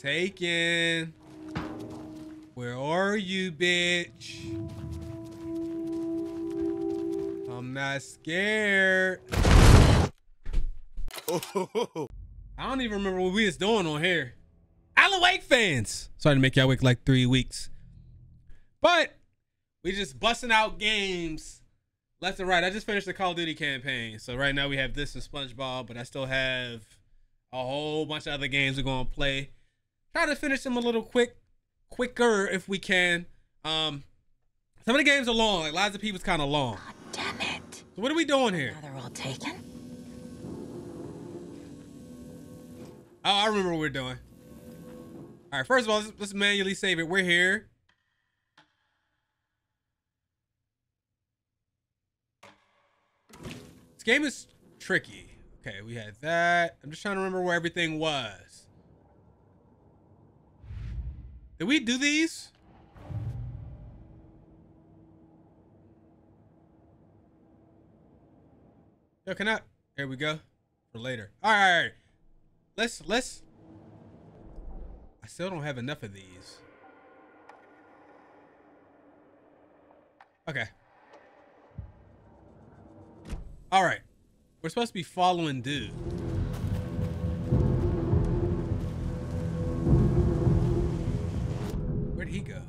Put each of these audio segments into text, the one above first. Taken. Where are you, bitch? I'm not scared. Oh. I don't even remember what we was doing on here. Alan Wake fans. Sorry to make y'all wait like 3 weeks. But we just busting out games left and right. I just finished the Call of Duty campaign. So right now we have this and SpongeBob, but I still have a whole bunch of other games we're going to play. Try to finish them a little quicker if we can. Some of the games are long. Like Lies of P was kind of long. God damn it. So what are we doing here? Now they're all taken. Oh, I remember what we're doing. All right, first of all, let's manually save it. We're here. This game is tricky. Okay, we had that. I'm just trying to remember where everything was. Did we do these? Yo, can I? Here we go. For later. All right. Let's. I still don't have enough of these. Okay. All right. We're supposed to be following dude. Where'd he go?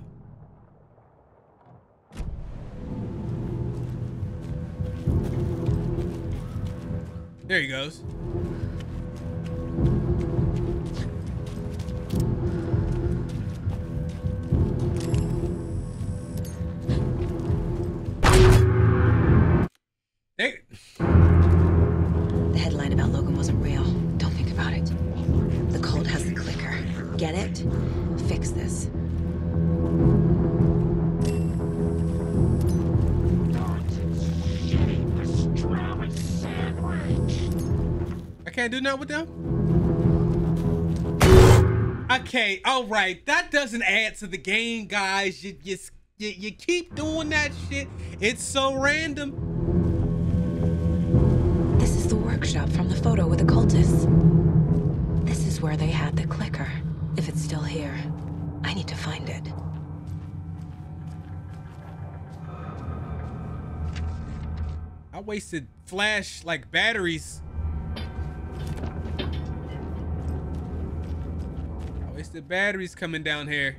There he goes. Can't do nothing with them. Okay, all right. That doesn't add to the game, guys. You keep doing that shit. It's so random. This is the workshop from the photo with the cultists. This is where they had the clicker. If it's still here, I need to find it. I wasted flash like batteries. The batteries coming down here.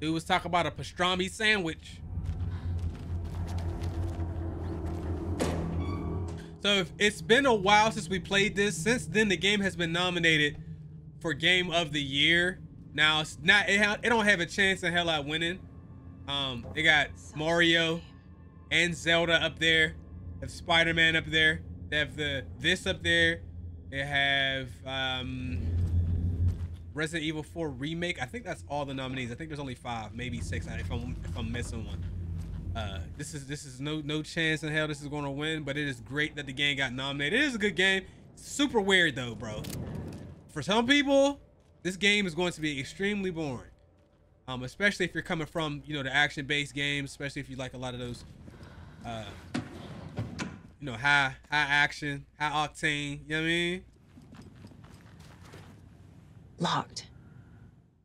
Dude was talking about a pastrami sandwich. So if it's been a while since we played this. Since then, the game has been nominated for Game of the Year. Now it's not. It don't have a chance in hell at winning. It got Mario and Zelda up there. They have Spider-Man up there. They have this up there. They have Resident Evil 4 remake. I think that's all the nominees. I think there's only 5, maybe 6. If I'm missing one, this is no chance in hell this is going to win. But it is great that the game got nominated. It is a good game. Super weird though, bro. For some people, this game is going to be extremely boring. Especially if you're coming from the action-based games. Especially if you like a lot of those, high action, high octane. You know what I mean? Locked.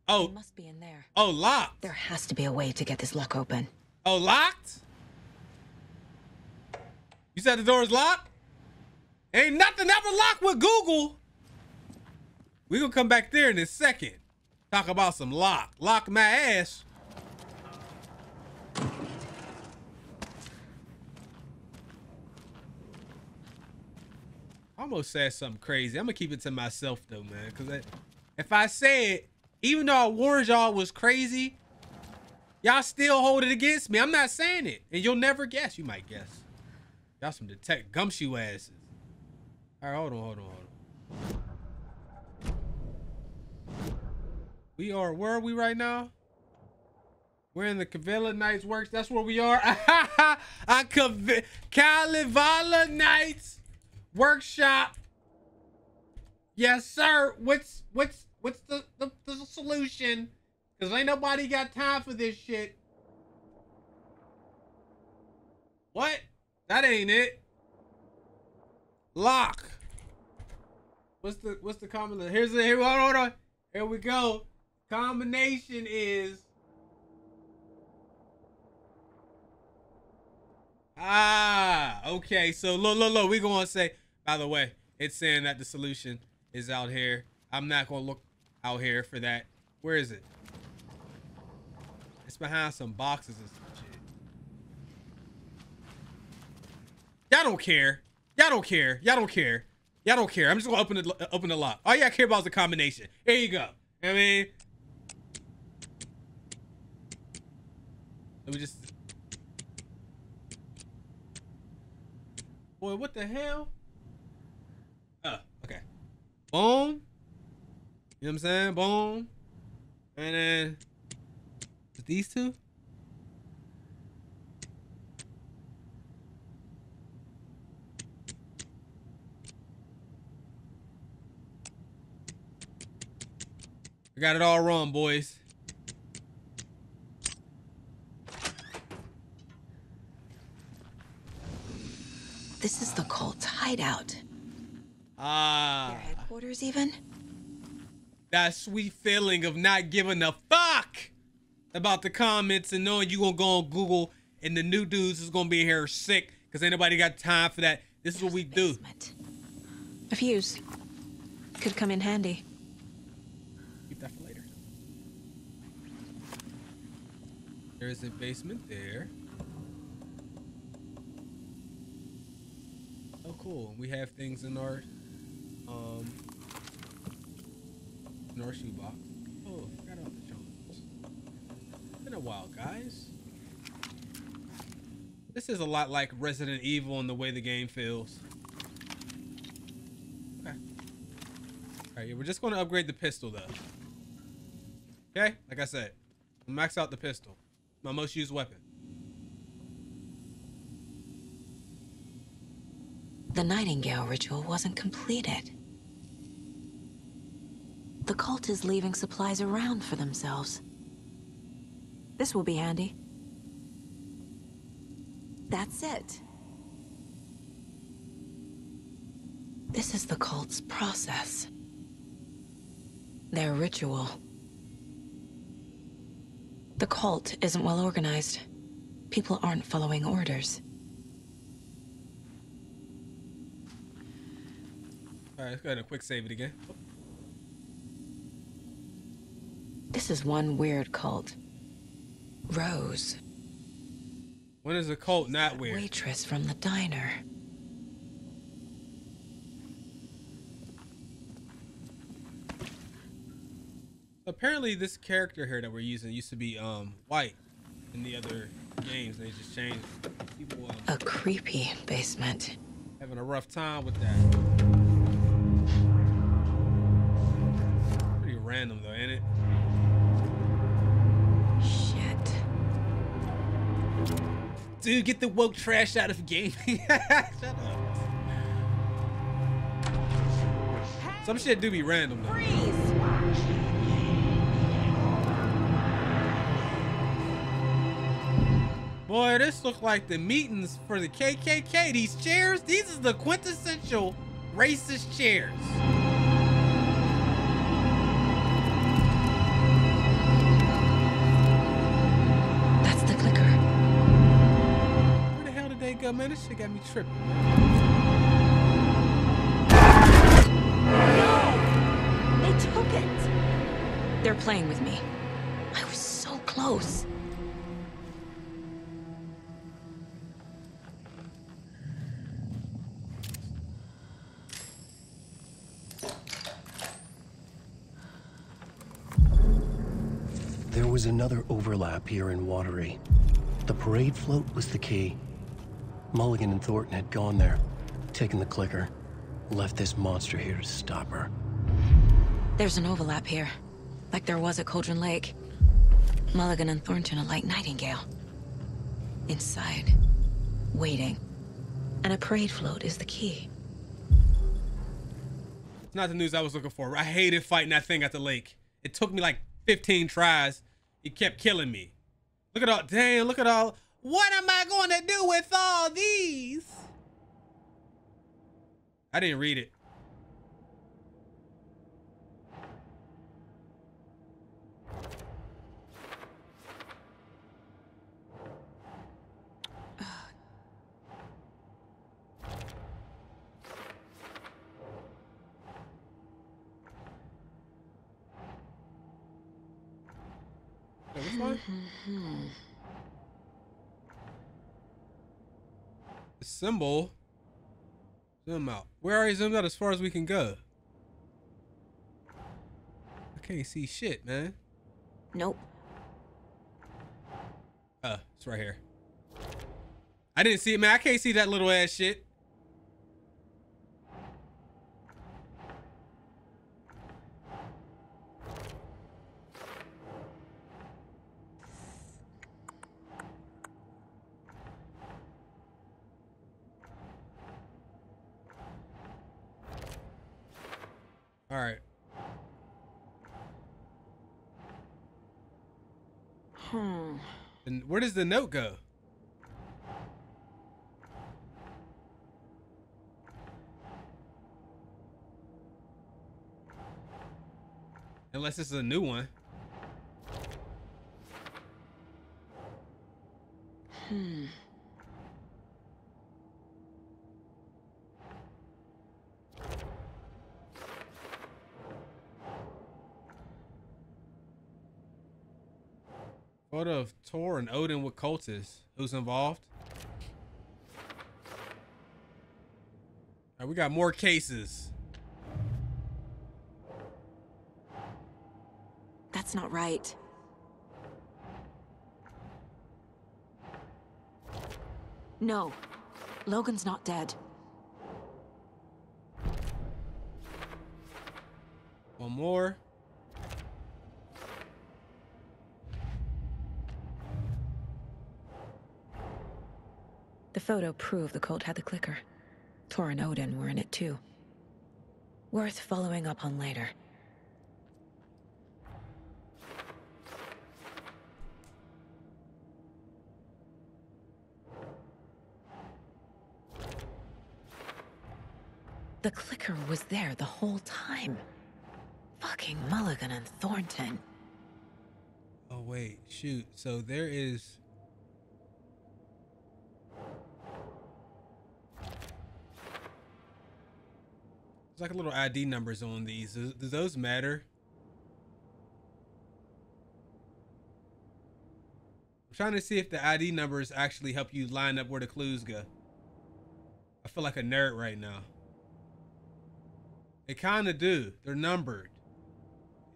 Oh, it must be in there. Oh, locked. There has to be a way to get this lock open. Oh, locked? You said the door is locked? Ain't nothing ever locked with Google. We're going to come back there in a second. Talk about some lock. Lock my ass. I almost said something crazy. I'm going to keep it to myself, though, man, because if I said, even though I warned y'all was crazy, y'all still hold it against me. I'm not saying it. And you'll never guess. You might guess. Y'all some detect gumshoe asses. All right, hold on. We are, where are we right now? We're in the Cavilla Knights Works. That's where we are. Kalavala Knights Workshop. Yes, sir. What's the solution? Cause ain't nobody got time for this shit. What? That ain't it. Lock. What's the common? Here's the, here, hold on. Here we go. Combination is okay. So look. We're gonna say, by the way, it's saying that the solution is out here. I'm not gonna look out here for that. Where is it? It's behind some boxes and some shit. Y'all don't care. Y'all don't care. Y'all don't care. Y'all don't care. I'm just gonna open the lock. All y'all care about is the combination. There you go. I mean, let me just. Boy, what the hell? Oh, okay. Boom. You know what I'm saying? Boom. And then these two. I got it all wrong, boys. This is the Cold's hideout. Ah. Their headquarters, even? That sweet feeling of not giving a fuck about the comments and knowing you gonna go on Google and the new dudes is gonna be here sick because anybody got time for that. This is what we do. A fuse could come in handy. There is a basement there. Oh, cool. We have things in our shoebox. Oh, I forgot all the shoes. It's been a while, guys. This is a lot like Resident Evil in the way the game feels. Okay. All right, we're just going to upgrade the pistol, though. Okay, like I said, we'll max out the pistol. My most used weapon. The Nightingale ritual wasn't completed. The cult is leaving supplies around for themselves. This will be handy. That's it. This is the cult's process. Their ritual. The cult isn't well organized. People aren't following orders. All right, let's go ahead and quick save it again. This is one weird cult. Rose. When is a cult not weird? Waitress from the diner. Apparently, this character here that we're using used to be white in the other games. They just changed. People, a creepy basement. Having a rough time with that. Pretty random, though, ain't it? Shit. Dude, get the woke trash out of gaming. Shut up. Some shit do be random, though. Freeze. Boy, this look like the meetings for the KKK. These chairs, these is the quintessential racist chairs. That's the clicker. Where the hell did they go, man? This shit got me tripping. No! They took it. They're playing with me. I was so close. There was another overlap here in Watery. The parade float was the key. Mulligan and Thornton had gone there, taken the clicker, left this monster here to stop her. There's an overlap here, like there was at Cauldron Lake. Mulligan and Thornton are like Nightingale. Inside, waiting. And a parade float is the key. It's not the news I was looking for. I hated fighting that thing at the lake. It took me like 15 tries. It kept killing me. Look at all, damn, look at all. What am I going to do with all these? I didn't read it. flashlight? Symbol. Zoom out. We're already zoomed out as far as we can go. I can't see shit, man. Nope. It's right here. I didn't see it, man. I can't see that little ass shit. All right. And where does the note go? Unless this is a new one. Photo of Tor and Odin with cultists. Who's involved? All right, we got more cases. That's not right. No, Logan's not dead. One more. The photo proved the cult had the clicker. Tor and Odin were in it too. Worth following up on later. The clicker was there the whole time. Fucking Mulligan and Thornton. Oh wait, shoot. So there is... There's like a little ID numbers on these. Do those matter? I'm trying to see if the ID numbers actually help you line up where the clues go. I feel like a nerd right now. They kind of do. They're numbered.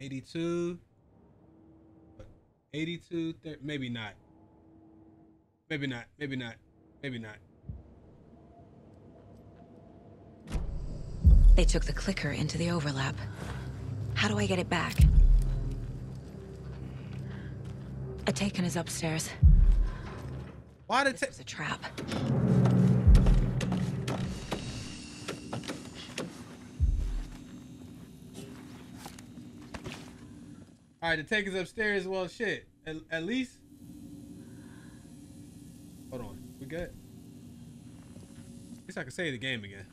82. 82. Maybe not. Maybe not. Maybe not. Maybe not. They took the clicker into the overlap. How do I get it back? A Taken is upstairs. Why did it was a trap? All right, the Taken's upstairs. Well, shit. At least. Hold on. We good. At least I can save the game again.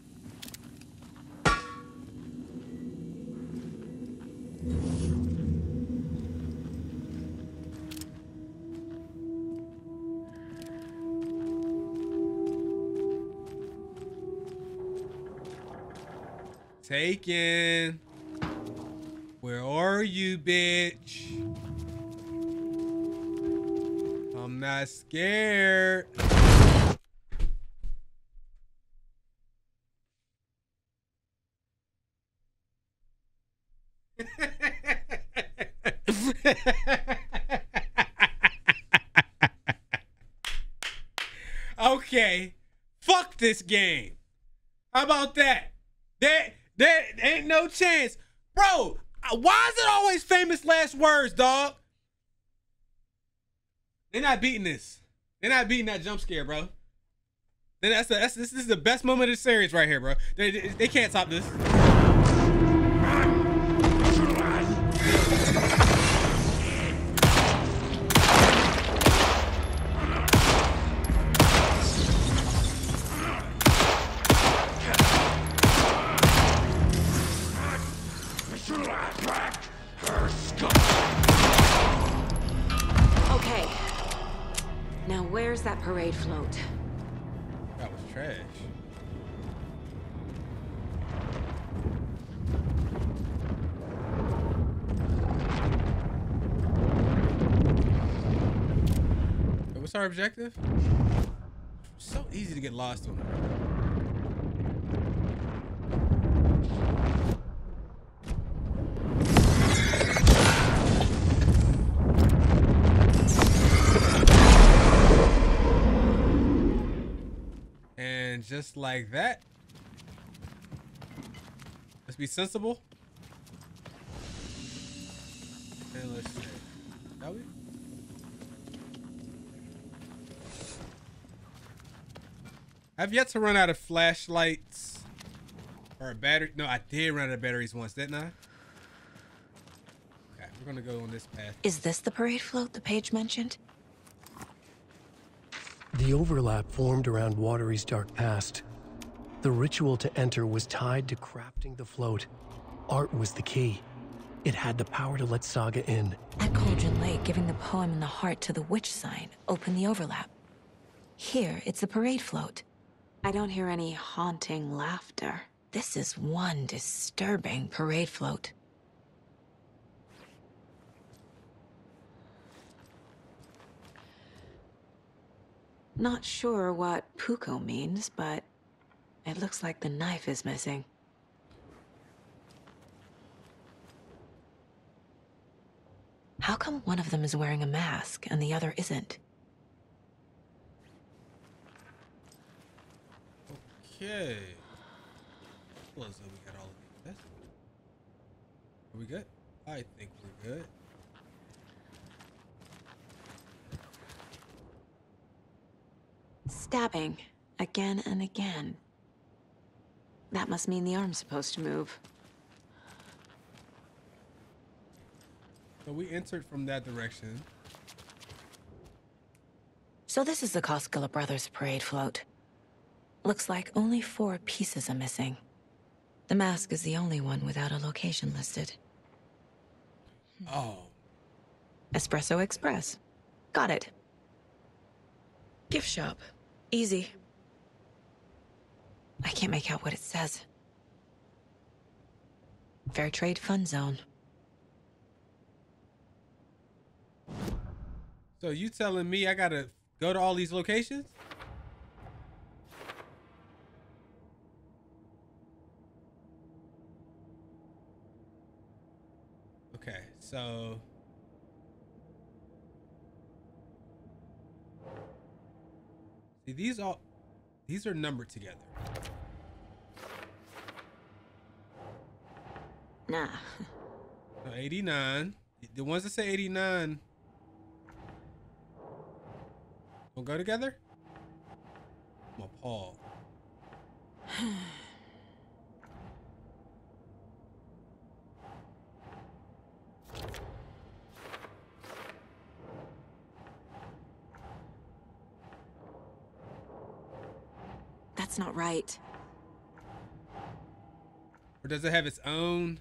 Taken. Where are you, bitch? I'm not scared. Okay. Fuck this game. How about that? There ain't no chance. Bro, why is it always famous last words, dog? They're not beating this. They're not beating that jump scare, bro. Then this is the best moment of the series right here, bro. They can't top this. Parade float. That was trash. our objective? So easy to get lost on it. Just like that. Let's be sensible. And let's see. Shall we? I've yet to run out of flashlights or a battery. No, I did run out of batteries once, didn't I? Okay, we're gonna go on this path. Is this the parade float the page mentioned? The overlap formed around Watery's dark past. The ritual to enter was tied to crafting the float. Art was the key. It had the power to let Saga in. At Cauldron Lake, giving the poem in the heart to the witch sign opened the overlap. Here, it's the parade float. I don't hear any haunting laughter. This is one disturbing parade float. Not sure what Puko means, but it looks like the knife is missing. How come one of them is wearing a mask and the other isn't? Okay. Well, so we got all of this. Are we good? I think we're good. Stabbing again and again. That must mean the arm's supposed to move. So we entered from that direction. So this is the Koskela Brothers parade float. Looks like only 4 pieces are missing. The mask is the only one without a location listed. Oh. Espresso Express. Got it. Gift shop. Easy. I can't make out what it says. Fairtrade Fun Zone. So you telling me I gotta go to all these locations? Okay, so... See, these are numbered together. Nah. So 89. The ones that say 89 will go together. My paw. That's not right. Or does it have its own?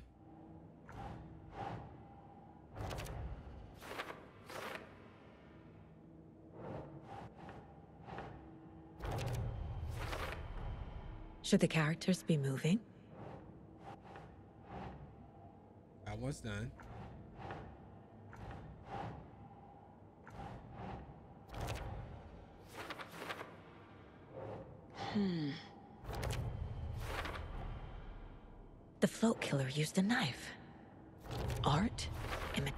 Should the characters be moving? That one's done. The float killer used a knife. Art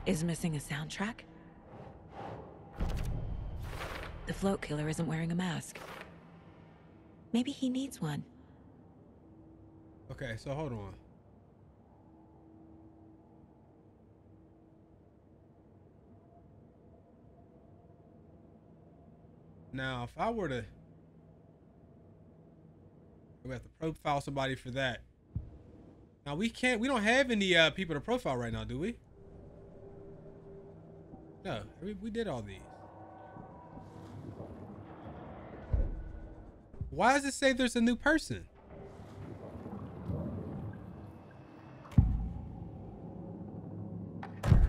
is missing a soundtrack. The float killer isn't wearing a mask. Maybe he needs one. Okay, so hold on. Now, if I were to... We have to profile somebody for that. Now we can't. We don't have any people to profile right now, do we? No, we did all these. Why does it say there's a new person?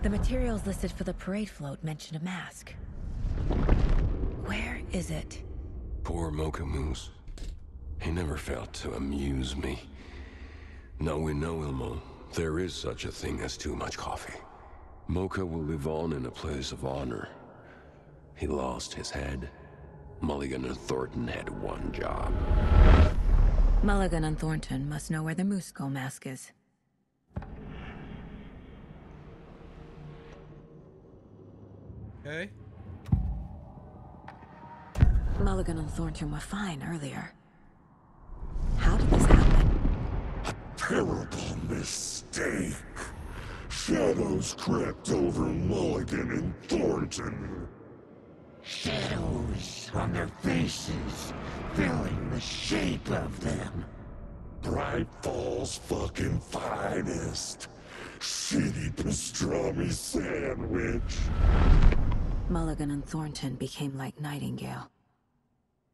The materials listed for the parade float mention a mask. Where is it? Poor Mocha Moose. He never failed to amuse me. Now we know, Ilmo, there is such a thing as too much coffee. Mocha will live on in a place of honor. He lost his head, Mulligan and Thornton had one job. Mulligan and Thornton must know where the moose skull mask is. Okay. Mulligan and Thornton were fine earlier. How did this happen? A terrible mistake. Shadows crept over Mulligan and Thornton. Shadows on their faces, filling the shape of them. Bright Falls fucking finest. Shitty pastrami sandwich. Mulligan and Thornton became like Nightingale.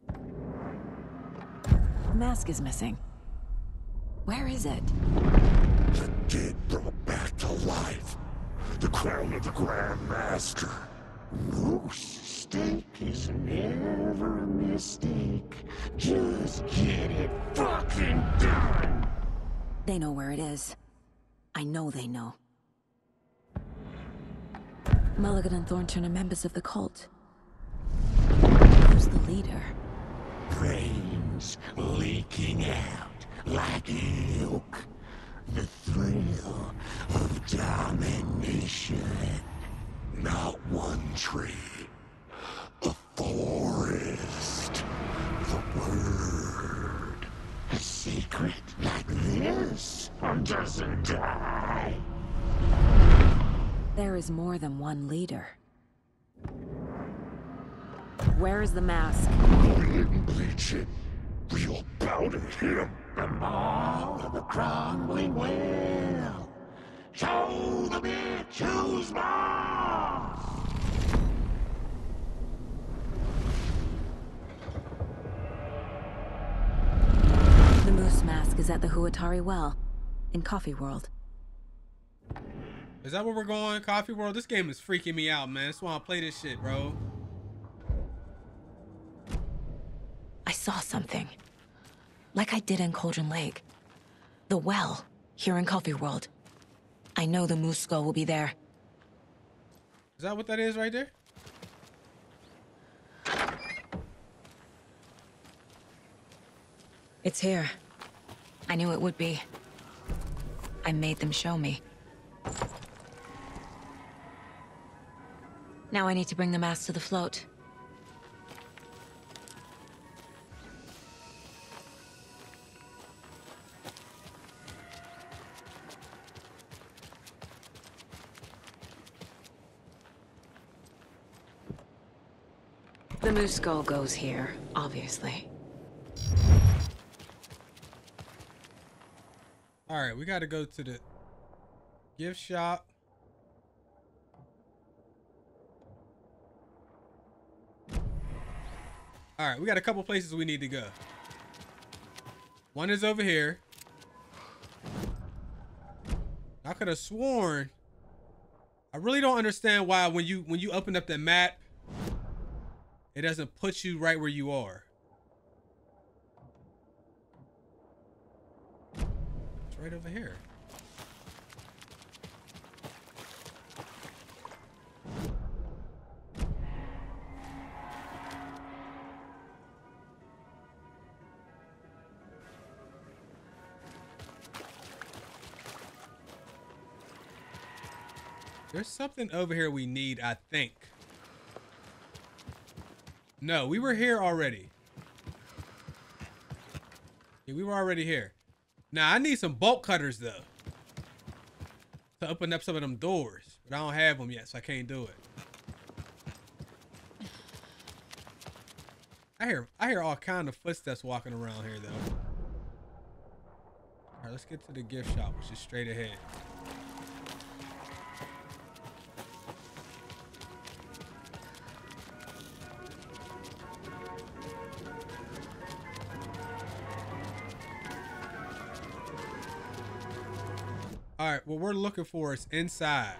The mask is missing. Where is it? The dead brought back to life. The crown of the Grand Master. Mistake is never a mistake. Just get it fucking done. They know where it is. I know they know. Mulligan and Thornton are members of the cult. Who's the leader? Brains leaking out like ilk. The thrill of domination. Not one tree, a forest, the word. A secret like this doesn't die. There is more than one leader. Where is the mask? We didn't bleach it. We all bow to him. The maw of the crumbling whale. Show the bitch who's boss! The moose mask is at the Huotari well in Coffee World. Is that where we're going? Coffee World? This game is freaking me out, man. That's why I play this shit, bro. I saw something. Like I did in Cauldron Lake. The well here in Coffee World. I know the moose skull will be there. Is that what that is right there? It's here. I knew it would be. I made them show me. Now I need to bring the mask to the float. The moose skull goes here, obviously. Alright, we gotta go to the gift shop. Alright, we got a couple places we need to go. One is over here. I could have sworn. I really don't understand why when you open up the map, it doesn't put you right where you are. It's right over here. There's something over here we need, I think. No, we were here already. Yeah, we were already here. Now, I need some bolt cutters, though, to open up some of them doors. But I don't have them yet, so I can't do it. I hear all kind of footsteps walking around here, though. All right, let's get to the gift shop, which is straight ahead. All right, what we're looking for is inside.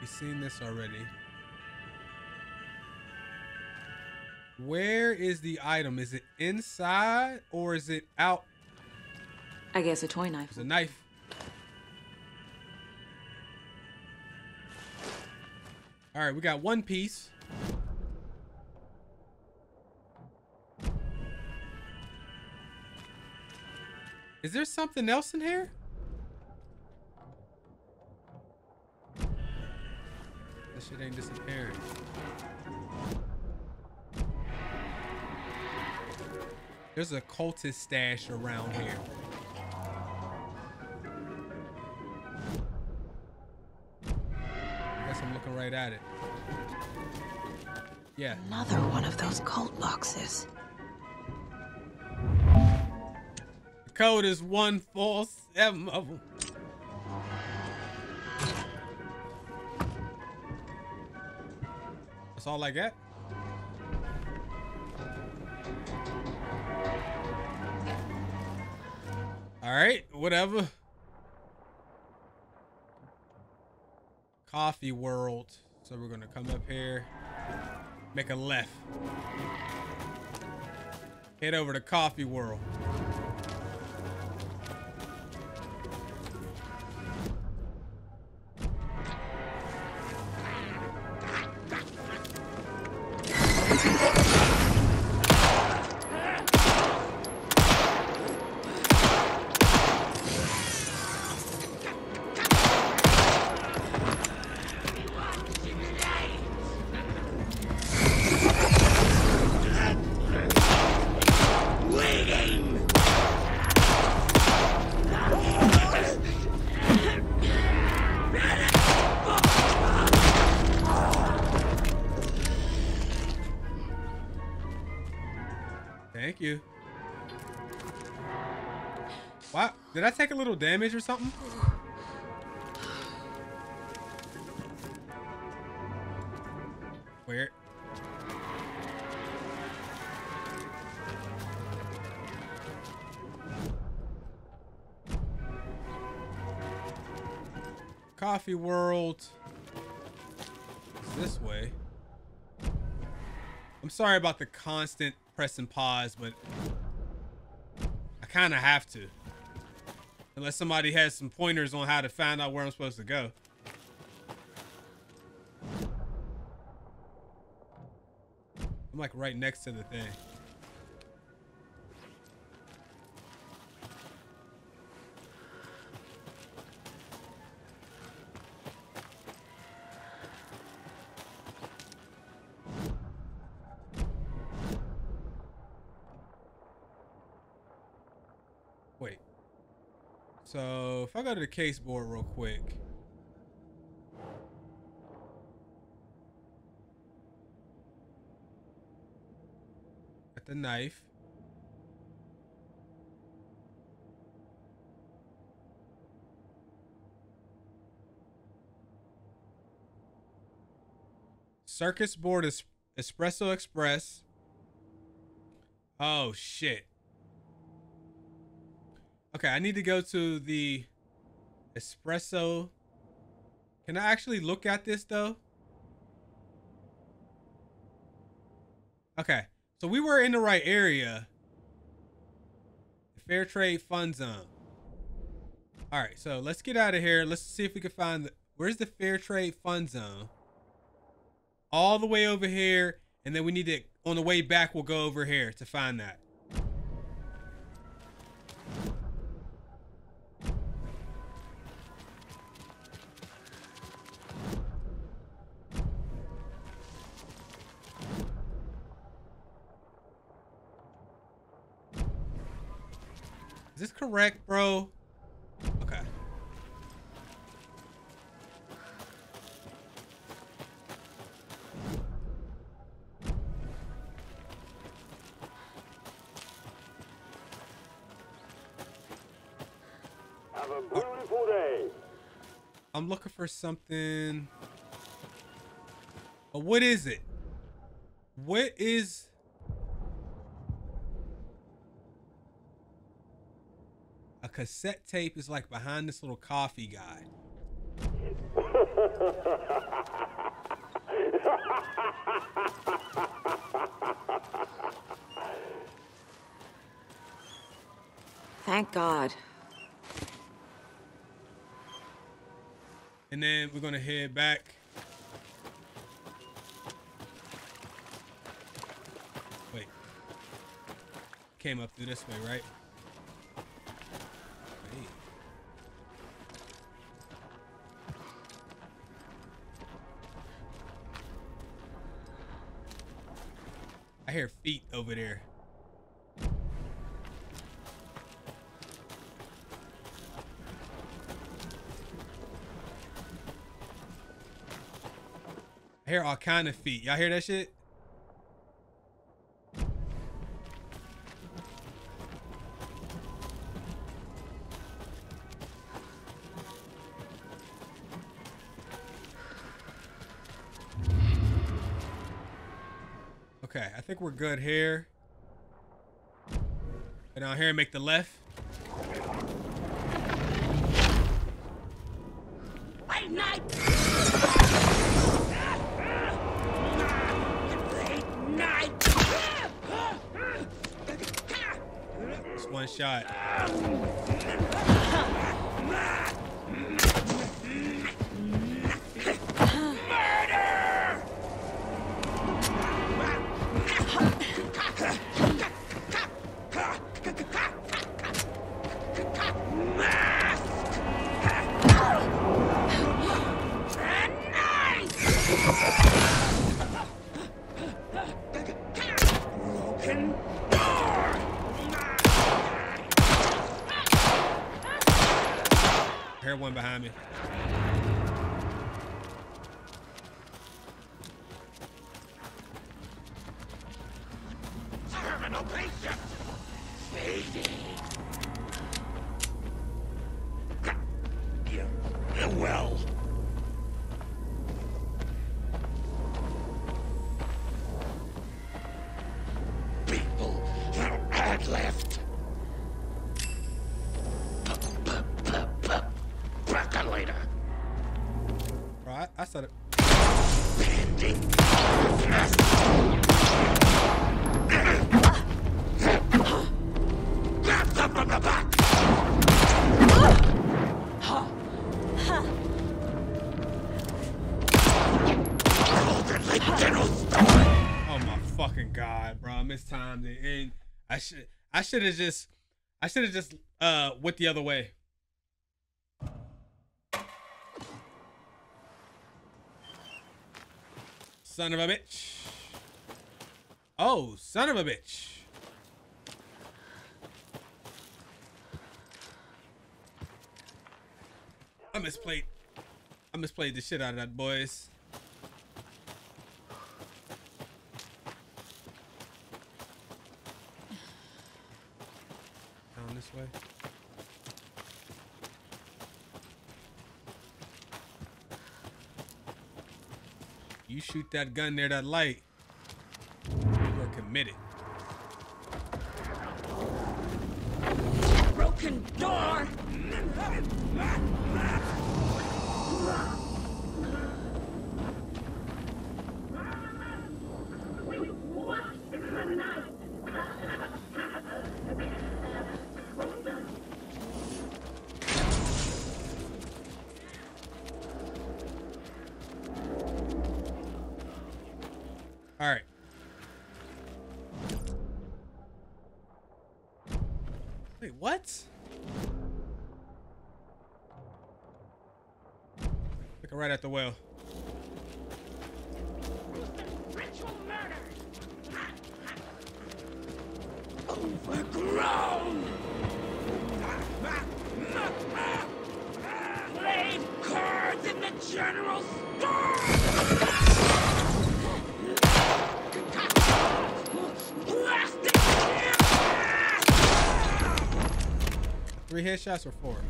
We've seen this already. Where is the item? Is it inside or is it out? I guess a toy knife. It's a knife. All right, we got one piece. Is there something else in here? This shit ain't disappearing. There's a cultist stash around here. I guess I'm looking right at it. Yeah. Another one of those cult boxes. The code is 147 of them. That's all I got. All right, whatever. Coffee World. So we're gonna come up here, make a left, head over to Coffee World. Did I take a little damage or something? Where? Coffee World. It's this way. I'm sorry about the constant press and pause, but I kind of have to. Unless somebody has some pointers on how to find out where I'm supposed to go. I'm like right next to the thing. So if I go to the case board real quick. Got the knife. Circuit board is Espresso Express. Oh shit. Okay, I need to go to the Espresso. Can I actually look at this though? Okay, so we were in the right area. The Fairtrade Fun Zone. All right, so let's get out of here. Let's see if we can find the, where's the Fairtrade Fun Zone? All the way over here. And then we need to, on the way back, we'll go over here to find that. Is this correct, bro? Okay. Have a beautiful day. I'm looking for something. But what is it? What is... A cassette tape is like behind this little coffee guy. Thank God. And then we're gonna head back. Wait. Came up through this way, right? Wait. I hear feet over there. I hear all kind of feet. Y'all hear that shit? Okay, I think we're good here. And out here, make the left. White Knight! One shot. Murder! I heard one behind me. Terminal patient. Well. People that had left. I said it. Grab them from the back. Oh my fucking god, bro! I mistimed it, and I should have just went the other way. Son of a bitch. Oh, son of a bitch. I misplayed the shit out of that, boys. Down this way. You shoot that gun near that light, you're committed. Broken door. All right. Wait, what? Look right at the well. Ritual murder. Overgrown. Played cards in the general store. Three headshots or four? What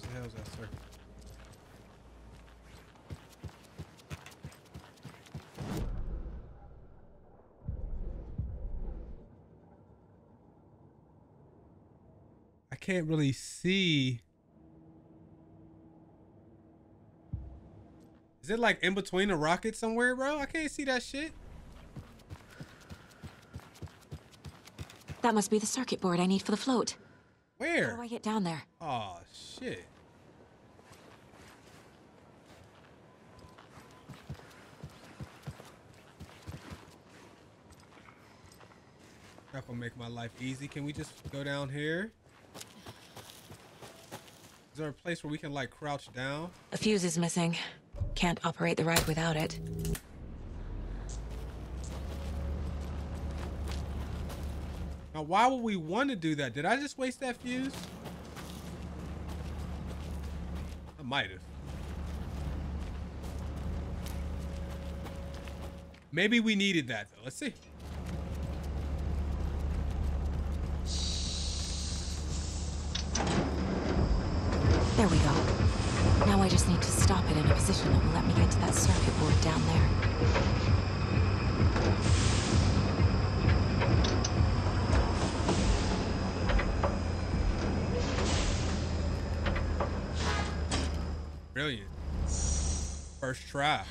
the hell is that, sir? I can't really see. Is it like in between a rocket somewhere, bro? I can't see that shit. That must be the circuit board I need for the float. Where? How do I get down there? Oh, shit. That will make my life easy. Can we just go down here? Is there a place where we can like crouch down? A fuse is missing. Can't operate the ride without it. Now, why would we want to do that? Did I just waste that fuse? I might have. Maybe we needed that though. Let's see. There we go. Now I just need to stop it in a position that will let me get to that circuit board down there. Brilliant. First try.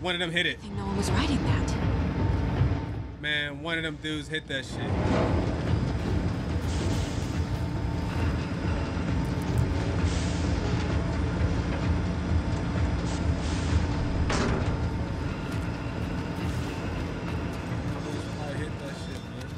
One of them hit it. I think no one was riding that. Man, one of them dudes hit that shit. Probably hit that shit, man.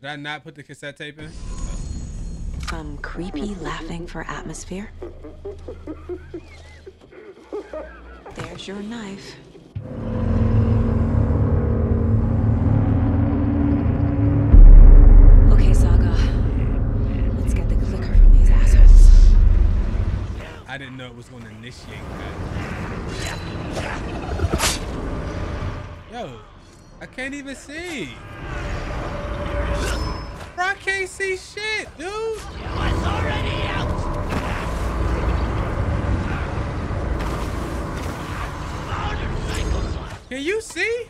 Did I not put the cassette tape in? Some creepy laughing for atmosphere. There's your knife. Okay, Saga. Let's get the clicker from these assholes. I didn't know it was going to initiate that. Yo, I can't even see. I can't see shit, dude. It was already out. Can you see?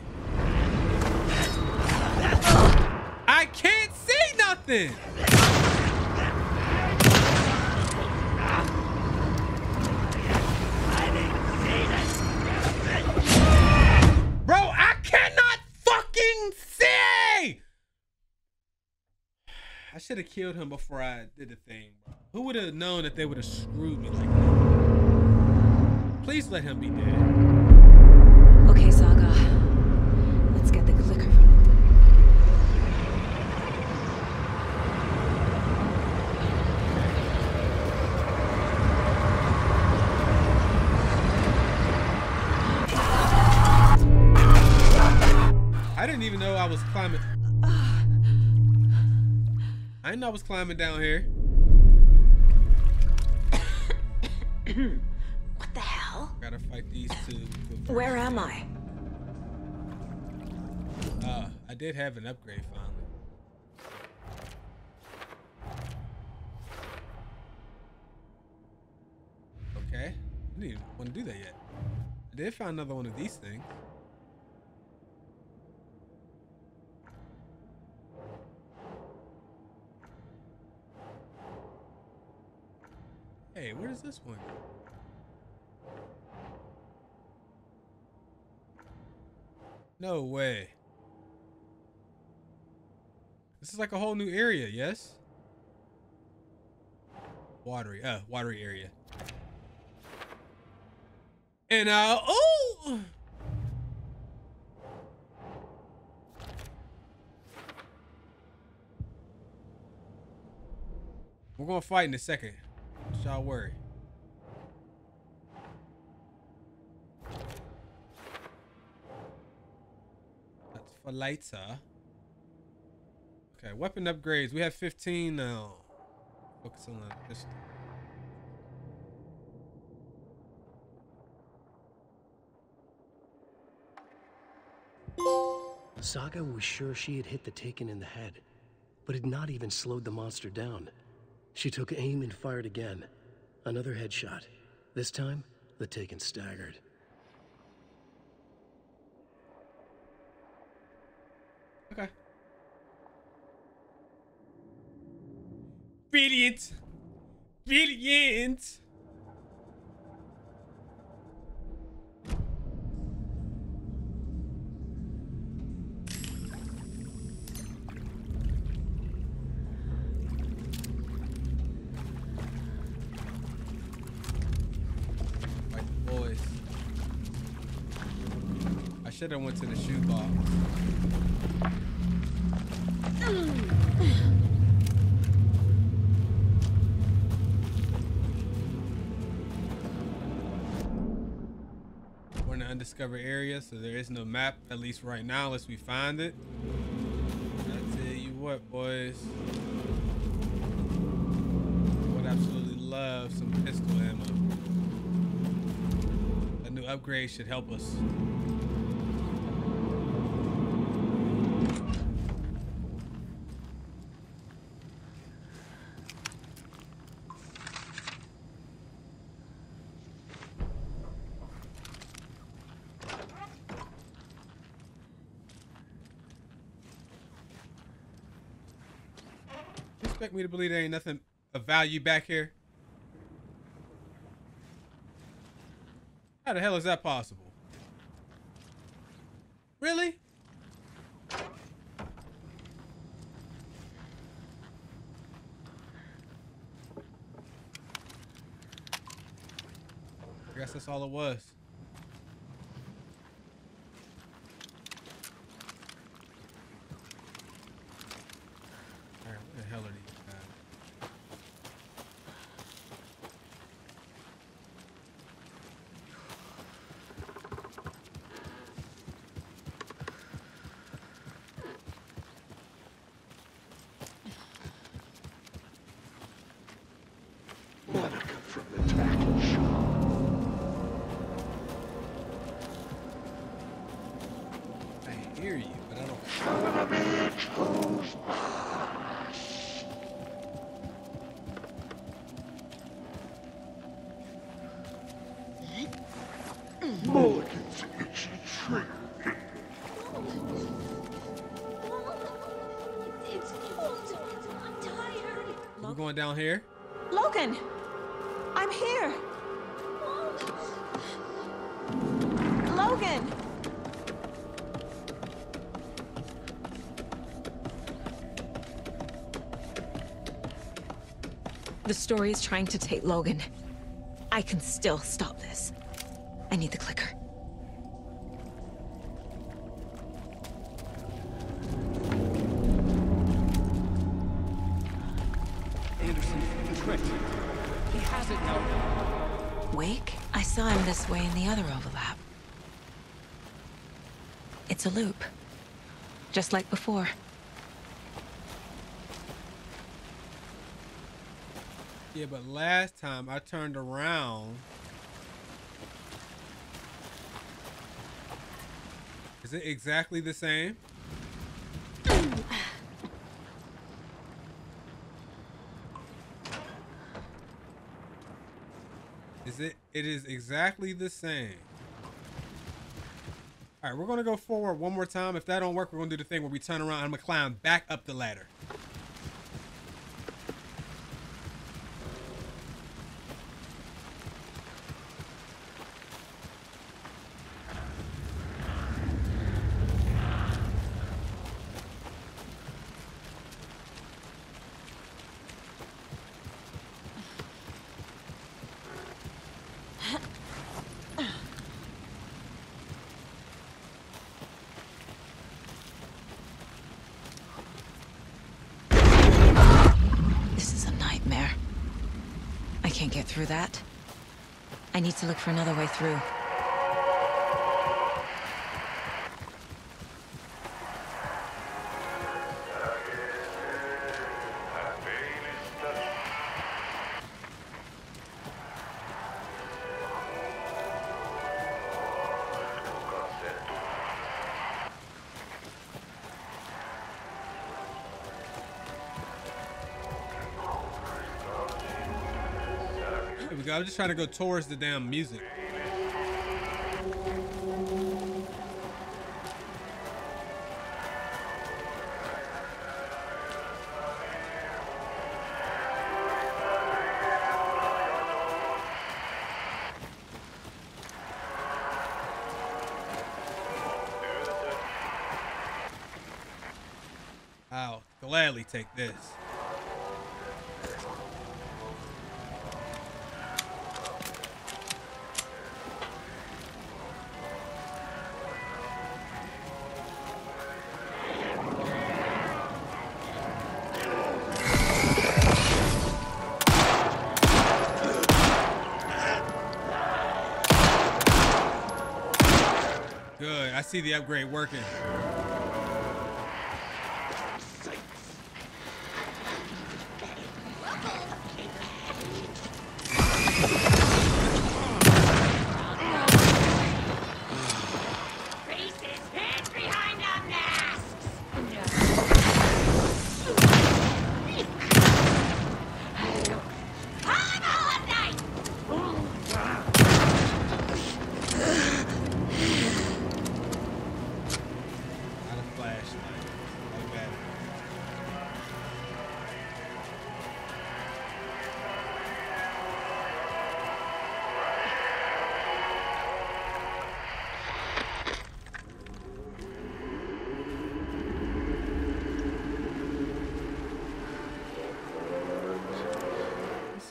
I can't see nothing. Bro, I cannot fucking see. I should have killed him before I did the thing. Who would have known that they would have screwed me like that? Please let him be dead. Okay, Saga. Let's get the clicker from him. I didn't even know I was climbing. I didn't know I was climbing down here. What the hell? Gotta fight these two. Where am I? I did have an upgrade finally. Okay. I didn't even want to do that yet. I did find another one of these things. Hey, where is this one? No way. This is like a whole new area, yes? Watery, watery area. And oh! We're gonna fight in a second. Don't y'all worry. That's for later. Okay, weapon upgrades. We have 15 now. Focus on the pistol. Saga was sure she had hit the Taken in the head, but had not even slowed the monster down. She took aim and fired again. Another headshot. This time, the Taken staggered. Okay. Brilliant! Brilliant! I should have went to the shoebox. We're in an undiscovered area, so there is no map, at least right now, unless we find it. I tell you what, boys. I would absolutely love some pistol ammo. A new upgrade should help us. Me to believe there ain't nothing of value back here. How the hell is that possible? Really? I guess that's all it was. All right, what the hell are these? Down here, Logan. I'm here, Logan. The story is trying to take Logan. I can still stop this. I need the clicker. This way and the other overlap. It's a loop, just like before. Yeah, but last time I turned around. Is it exactly the same? It is exactly the same. All right, we're gonna go forward one more time. If that don't work, we're gonna do the thing where we turn around and I'm gonna climb back up the ladder. Through that. I need to look for another way through. I'm just trying to go towards the damn music. I'll gladly take this. I see the upgrade working.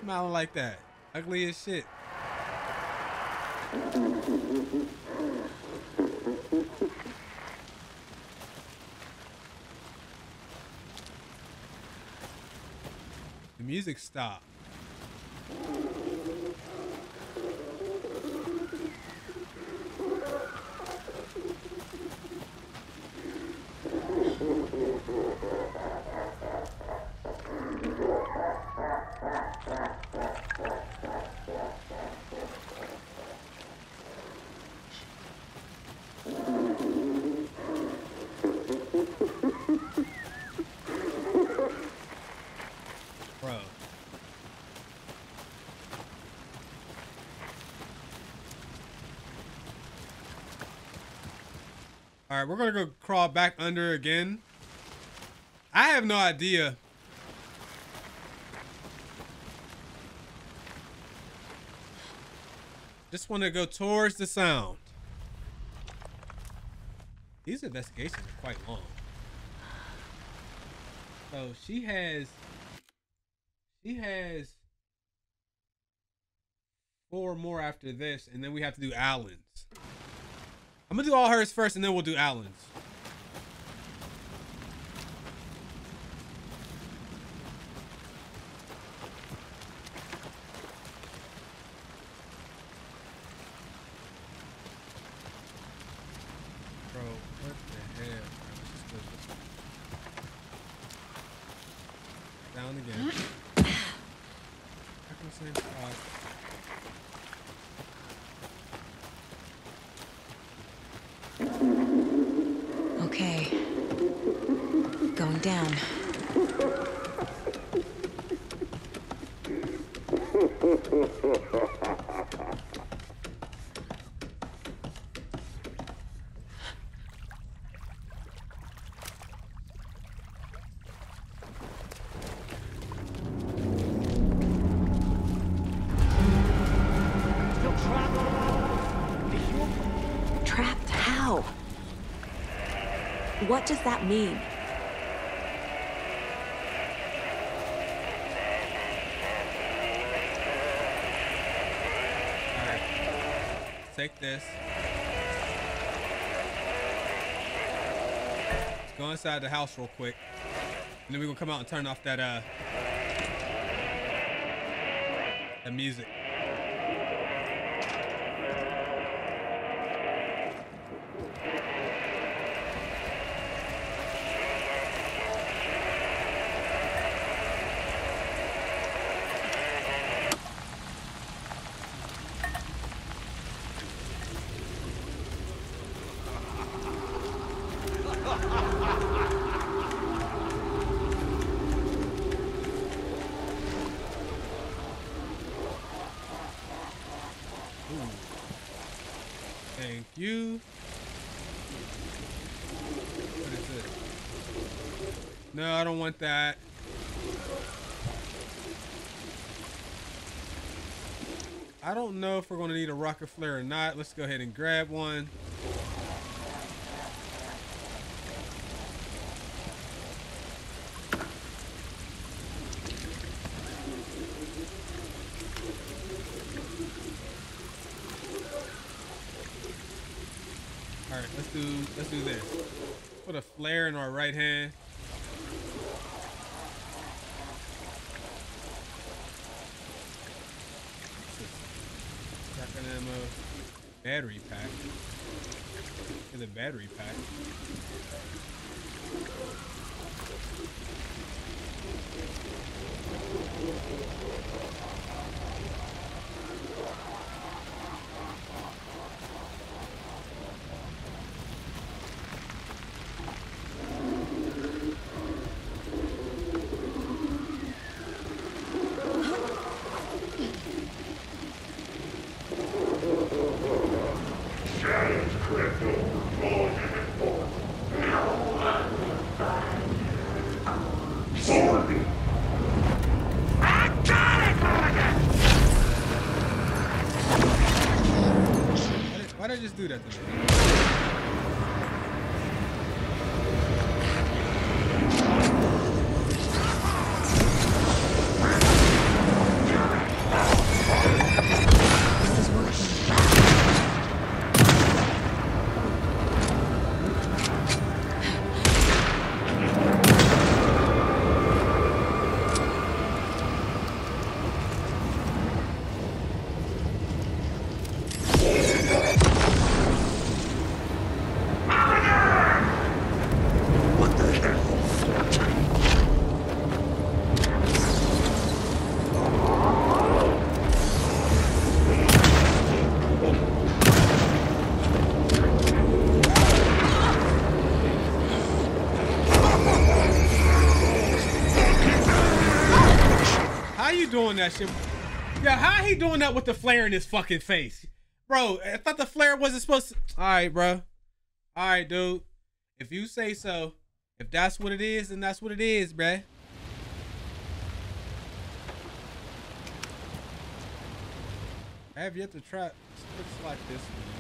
Smiling like that, ugly as shit. The music stopped. All right, we're gonna go crawl back under again. I have no idea. Just want to go towards the sound. These investigations are quite long. So she has 4 more after this, and then we have to do Alan's. I'm gonna do all hers first and then we'll do Alan's. Bro, what the hell? Down again. How come the same spot? Down. What does that mean? Alright. Take this. Let's go inside the house real quick. And then we're gonna come out and turn off that that music. Want that. I don't know if we're going to need a rocket flare or not. Let's go ahead and grab one. All right, let's do this. Put a flare in our right hand. Battery pack. Is a battery pack. Just do that to me. Doing that shit. Yeah, how he doing that with the flare in his fucking face? Bro, I thought the flare wasn't supposed to. Alright, bro. Alright, dude. If you say so. If that's what it is, then that's what it is, bruh. I have yet to try scripts like this one.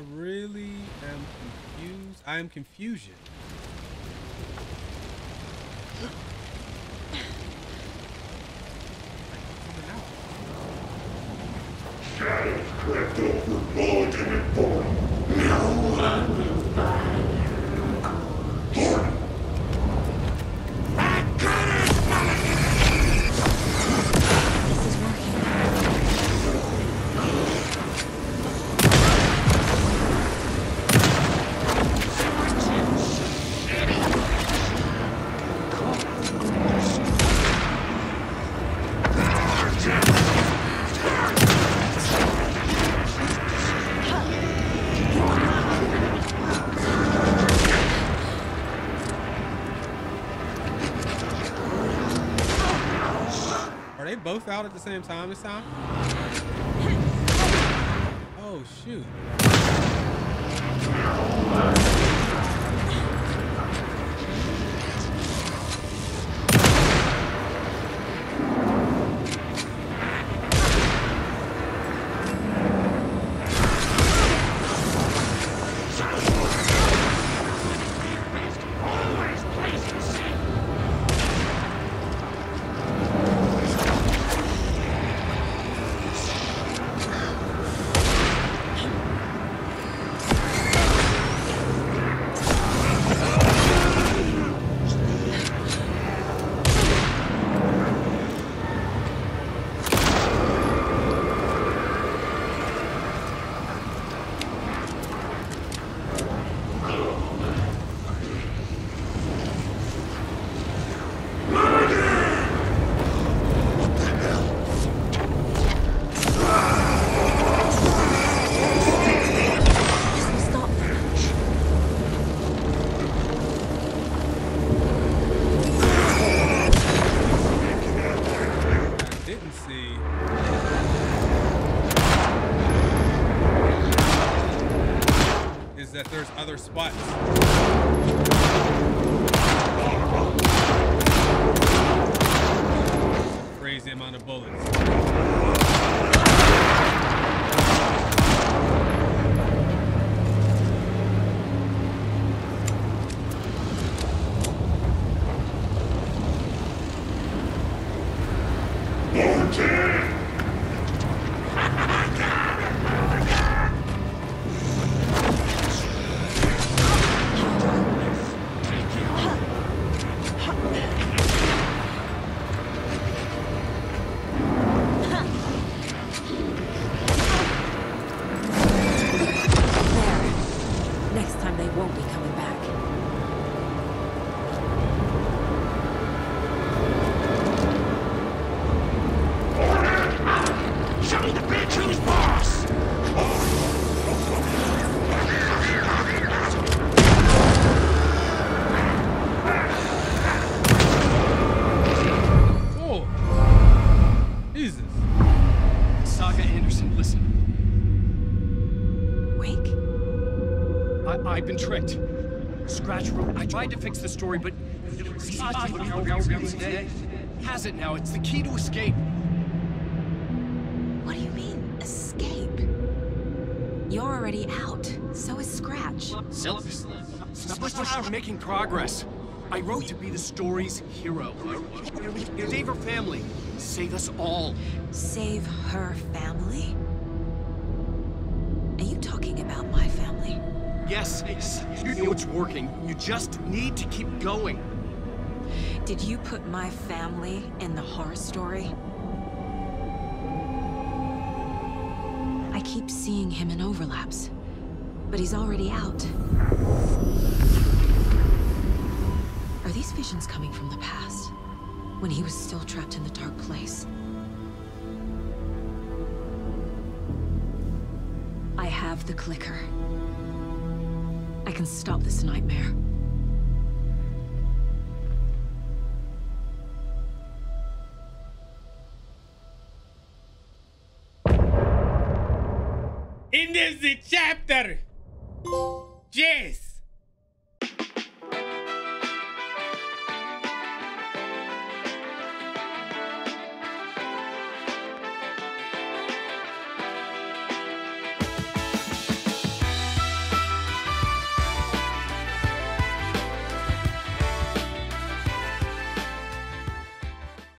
I really am confused. I am confusion. Shadow crept over Mulligan and Thornton. No one will find you. Thornton! I got it, Mulligan! This is working. Shit! They both out at the same time this time? Oh shoot. Spots. Crazy amount of bullets. Tricked. Scratch wrote. I tried to fix the story, but has it now. It's the key to escape. What do you mean, escape? You're already out. So is Scratch. We're making progress. I wrote to be the story's hero. Save her family. Save us all. Save her family? Are you talking about my family? Yes, you know it's working. You just need to keep going. Did you put my family in the horror story? I keep seeing him in overlaps, but he's already out. Are these visions coming from the past, when he was still trapped in the dark place? I have the clicker. I can stop this nightmare. End of the chapter. Yes.